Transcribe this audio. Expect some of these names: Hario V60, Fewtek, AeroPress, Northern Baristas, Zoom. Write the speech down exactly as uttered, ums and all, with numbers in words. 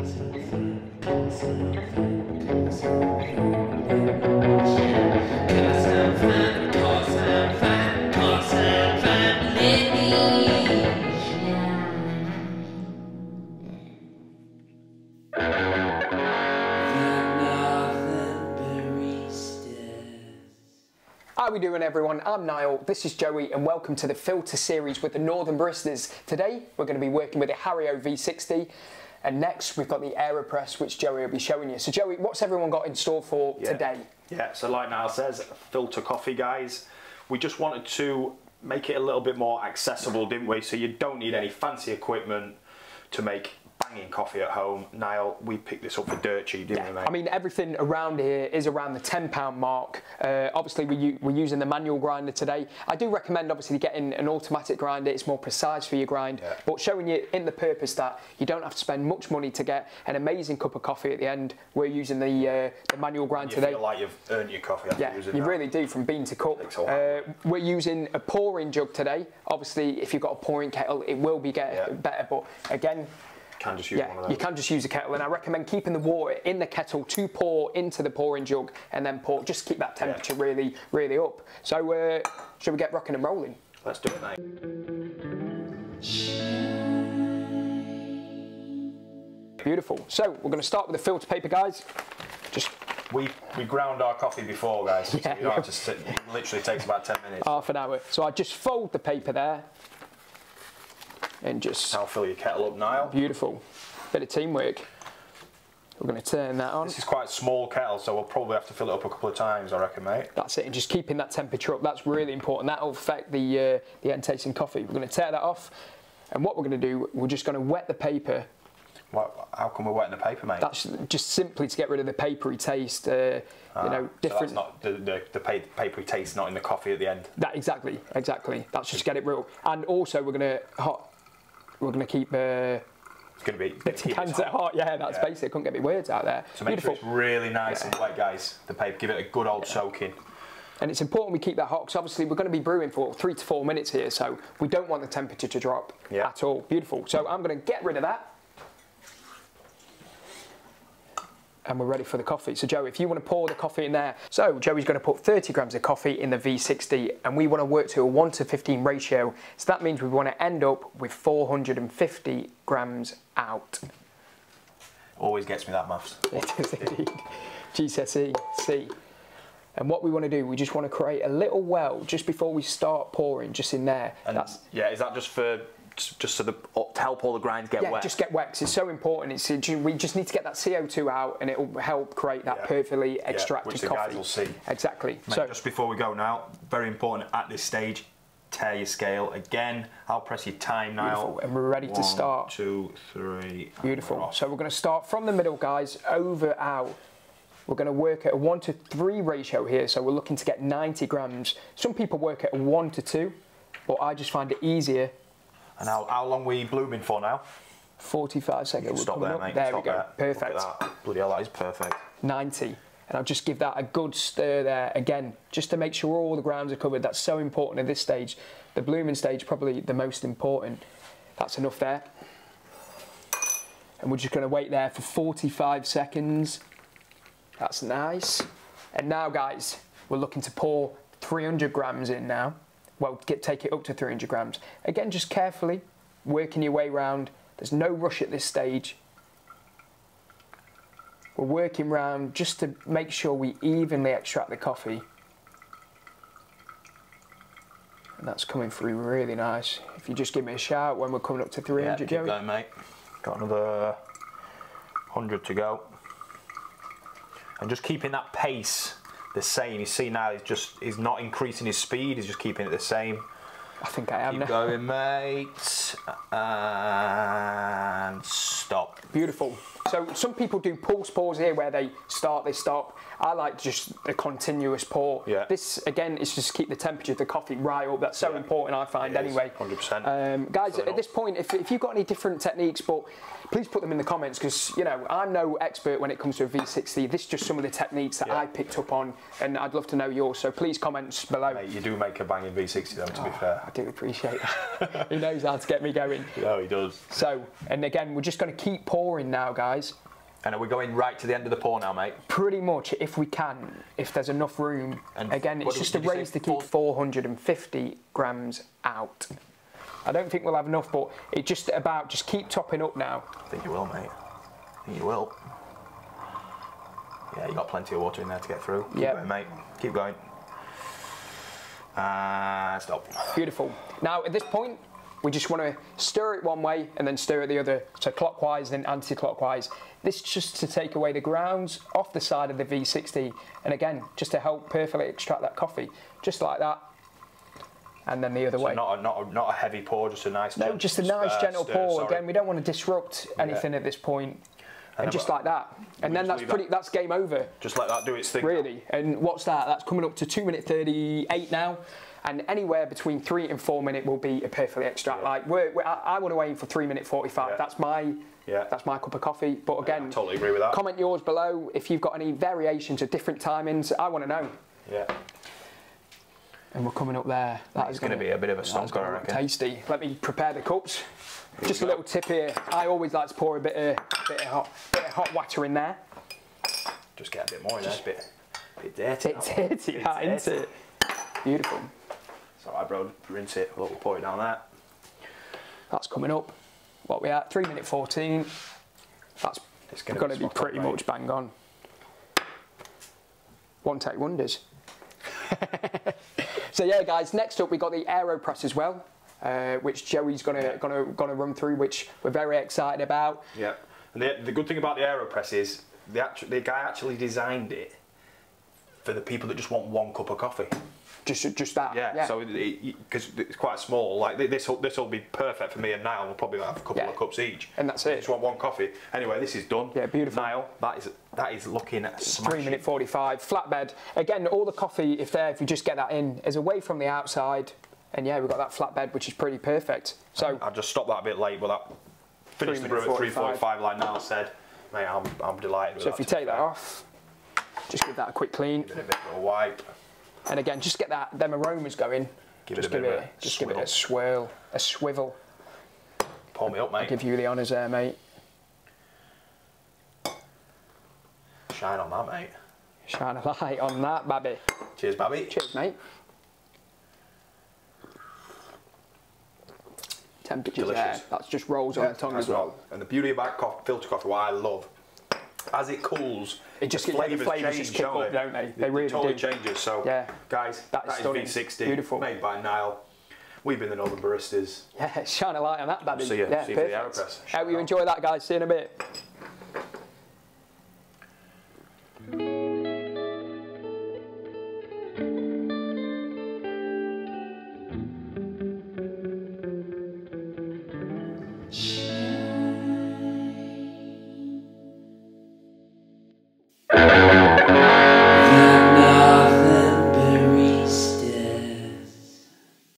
How we doing, everyone? I'm Niall, this is Joey, and welcome to the Filter series with the Northern Baristas. Today we're going to be working with the Hario V sixty, and next we've got the AeroPress, which Joey will be showing you. So Joey, what's everyone got in store for yeah. today? Yeah, so like Niall says, filter coffee, guys. We just wanted to make it a little bit more accessible, didn't we? So you don't need any fancy equipment to make banging coffee at home. Niall, we picked this up for dirt cheap, didn't yeah. we, mate? I mean, everything around here is around the ten pound mark. Uh, obviously, we, we're using the manual grinder today. I do recommend, obviously, getting an automatic grinder. It's more precise for your grind, yeah. but showing you in the purpose that you don't have to spend much money to get an amazing cup of coffee at the end. We're using the, uh, the manual grind you today. You feel like you've earned your coffee after yeah, using you that. Really do, from bean to cup. Uh, we're using a pouring jug today. Obviously, if you've got a pouring kettle, it will be get yeah. better, but again, Can just use yeah, one of those. You can just use a kettle, and I recommend keeping the water in the kettle to pour into the pouring jug and then pour. Just keep that temperature yeah. really, really up. So, uh, should we get rocking and rolling? Let's do it, mate. Beautiful. So, we're going to start with the filter paper, guys. Just we we ground our coffee before, guys. Yeah, so you don't have to sit. It literally takes about ten minutes. Half an hour. So I just fold the paper there. And just I'll fill your kettle up, Niall. Beautiful. Bit of teamwork. We're going to turn that on. This is quite a small kettle, so we'll probably have to fill it up a couple of times, I reckon, mate. That's it, and just keeping that temperature up. That's really important. That'll affect the, uh, the end tasting coffee. We're going to tear that off, and what we're going to do, we're just going to wet the paper. What, how come we're wetting the paper, mate? That's just simply to get rid of the papery taste. Uh, ah, you know, different. So that's not the, the, the papery taste, not in the coffee at the end. That exactly, exactly. That's just get it real. And also, we're gonna hot. We're gonna keep. Uh, it's gonna be the cans at hot. Yeah, that's yeah. basic. Couldn't get me words out there. So Beautiful. Make sure it's really nice yeah. and wet, guys. The paper. Give it a good old yeah. soaking. And it's important we keep that hot, because obviously we're going to be brewing for three to four minutes here, so we don't want the temperature to drop yeah. at all. Beautiful. So I'm gonna get rid of that. And we're ready for the coffee. So Joey, if you want to pour the coffee in there. So Joey's going to put thirty grams of coffee in the V sixty, and we want to work to a one to fifteen ratio. So that means we want to end up with four hundred fifty grams out. Always gets me that maths. It is indeed. G C S E, C. And what we want to do, we just want to create a little well just before we start pouring, just in there. And that's yeah, is that just for just so the, to help all the grinds get yeah, wet? Yeah, just get wet, because it's so important. It's, we just need to get that C O two out, and it will help create that yeah. perfectly extracted yeah, which the coffee. Guys will see. Exactly. Mate, so just before we go now, very important at this stage, tear your scale again. I'll press your time now. And we're ready One, to start. Two, three. Beautiful. We're so we're going to start from the middle, guys, over out. We're going to work at a one to three ratio here, so we're looking to get ninety grams. Some people work at a one to two, but I just find it easier. And how, how long we blooming for now? forty-five seconds. Stop there, mate. There Stop we go. There. Perfect. Look at that. Bloody hell, that is perfect. ninety. And I'll just give that a good stir there again, just to make sure all the grounds are covered. That's so important at this stage. The blooming stage, probably the most important. That's enough there. And we're just going to wait there for forty-five seconds. That's nice. And now, guys, we're looking to pour three hundred grams in now. Well, get, take it up to three hundred grams. Again, just carefully working your way round. There's no rush at this stage. We're working round just to make sure we evenly extract the coffee. And that's coming through really nice. If you just give me a shout when we're coming up to three hundred, yeah, Joey. Keep going, mate. Got another one hundred to go. And just keeping that pace the same. You see now he's just he's not increasing his speed, he's just keeping it the same. I think I am now. Keep going, mate. And stop. Beautiful. So some people do pulse pours here where they start, they stop. I like just a continuous pour. Yeah. This again is just keep the temperature of the coffee right up. That's so yeah. important, I find, anyway. one hundred percent. Um, guys, Filling at up. This point, if, if you've got any different techniques, but please put them in the comments, because you know I'm no expert when it comes to a V sixty. This is just some of the techniques that yeah. I picked up on, and I'd love to know yours. So please comment below. Mate, you do make a banging V sixty, though. To oh, be fair, I do appreciate that. He knows how to get me going. Oh, he does. So, and again, we're just going to keep pouring now, guys. place. And are we going right to the end of the pour now, mate? Pretty much, if we can, if there's enough room. And again, it's just a raise to keep four hundred fifty grams out. I don't think we'll have enough, but it just about, just keep topping up now. I think you will, mate. I think you will. Yeah, you got plenty of water in there to get through. Keep yep. going, mate. Keep going. Uh, stop. Beautiful. Now, at this point, we just want to stir it one way and then stir it the other, so clockwise and anti-clockwise. This is just to take away the grounds off the side of the V sixty, and again, just to help perfectly extract that coffee, just like that, and then the other so way. Not a, not, a, not a heavy pour, just a nice. No, gentle, just a nice stir, gentle stir, pour. Sorry. Again, we don't want to disrupt anything yeah. at this point. And, and just like that, and then that's pretty. That. That's game over. Just let that do its thing. Really, now. And what's that? That's coming up to two minute thirty-eight now, and anywhere between three and four minute will be a perfectly extract. Yeah. Like we're, we're, I, I want to aim for three minute forty-five. Yeah. That's my. Yeah. That's my cup of coffee. But again, yeah, I totally agree with that. Comment yours below if you've got any variations of different timings. I want to know. Yeah. And we're coming up there. That is going to be a bit of a stonker, I reckon. Tasty. Let me prepare the cups. Here Just a little tip here. I always like to pour a bit of, bit of hot, bit of hot water in there. Just get a bit more in there. Just a bit, bit dirty. Bit dirty, bit dirty that, isn't dirty. it? Beautiful. It's alright, bro. Rinse it. We'll pour it down there. That's coming up. What we at? three minute fourteen. That's going to be pretty up, much bang on. One take wonders. So yeah, guys. Next up, we got the AeroPress as well, uh, which Joey's gonna yeah. gonna gonna run through, which we're very excited about. Yeah, and the, the good thing about the AeroPress is the actu the guy actually designed it for the people that just want one cup of coffee. Just just that. Yeah. yeah. So because it, it, it's quite small, like this this will be perfect for me and Niall. We'll probably have a couple yeah. of cups each, and that's it. Just want one coffee. Anyway, this is done. Yeah, beautiful. Niall, that is. That is looking at three minute forty-five, flatbed. Again, all the coffee, if there, if you just get that in, is away from the outside. And yeah, we've got that flatbed, which is pretty perfect. So I just stopped that a bit late, but that finished the brew at three forty-five, like Niall said. Mate, I'm, I'm delighted with that. So if you take that off, just give that a quick clean. Give it a bit of a wipe. And again, just get that, them aromas going. Give it a bit of a Just give it a swirl, a swivel. Pour me up, mate. I'll give you the honours there, mate. Shine on that, mate. Shine a light on that, babby. Cheers, babby. Cheers, mate. Temperature's there. That's just rolls yeah, on the tongue as well. well. And the beauty about coffee, filter coffee, what I love, as it cools, it just the flavours change, just kick don't, up, they? don't they? They, they really totally do. changes. So, yeah. guys, that, that is, is V sixty. Beautiful. Made by Niall. We've been the Northern Baristas. Yeah, shine a light on that, babby. We'll see you. Yeah, see you for the AeroPress. Hope you on. enjoy that, guys. See you in a bit. Shh.